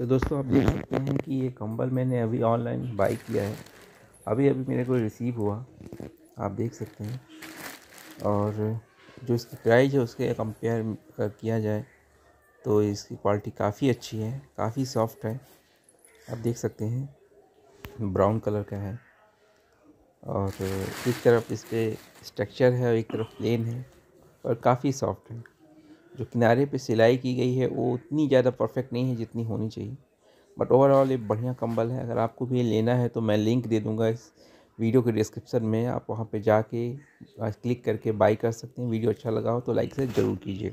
तो दोस्तों आप देख सकते हैं कि ये कंबल मैंने अभी ऑनलाइन बाई किया है, अभी अभी मेरे को रिसीव हुआ, आप देख सकते हैं। और जो इसकी प्राइस है उसके कंपेयर किया जाए तो इसकी क्वालिटी काफ़ी अच्छी है, काफ़ी सॉफ्ट है, आप देख सकते हैं। ब्राउन कलर का है और एक तरफ इस पर स्ट्रक्चर है और एक तरफ प्लेन है और काफ़ी सॉफ्ट है। जो किनारे पे सिलाई की गई है वो उतनी ज़्यादा परफेक्ट नहीं है जितनी होनी चाहिए, बट ओवरऑल एक बढ़िया कंबल है। अगर आपको भी लेना है तो मैं लिंक दे दूँगा इस वीडियो के डिस्क्रिप्शन में, आप वहाँ पे जाके क्लिक करके बाई कर सकते हैं। वीडियो अच्छा लगा हो तो लाइक से ज़रूर कीजिए।